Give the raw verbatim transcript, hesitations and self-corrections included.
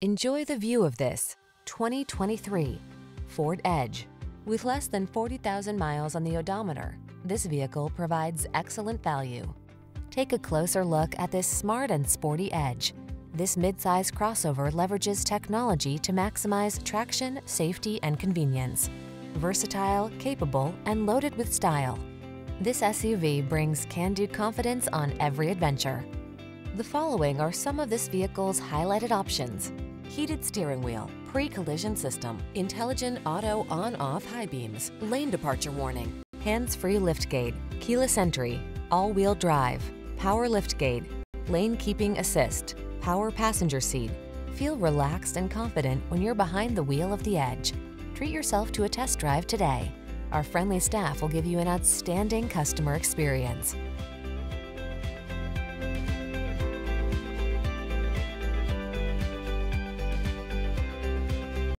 Enjoy the view of this twenty twenty-three Ford Edge. With less than forty thousand miles on the odometer, this vehicle provides excellent value. Take a closer look at this smart and sporty Edge. This midsize crossover leverages technology to maximize traction, safety, and convenience. Versatile, capable, and loaded with style, this S U V brings can-do confidence on every adventure. The following are some of this vehicle's highlighted options: heated steering wheel, pre-collision system, intelligent auto on-off high beams, lane departure warning, hands-free liftgate, keyless entry, all-wheel drive, power liftgate, lane keeping assist, power passenger seat. Feel relaxed and confident when you're behind the wheel of the Edge. Treat yourself to a test drive today. Our friendly staff will give you an outstanding customer experience.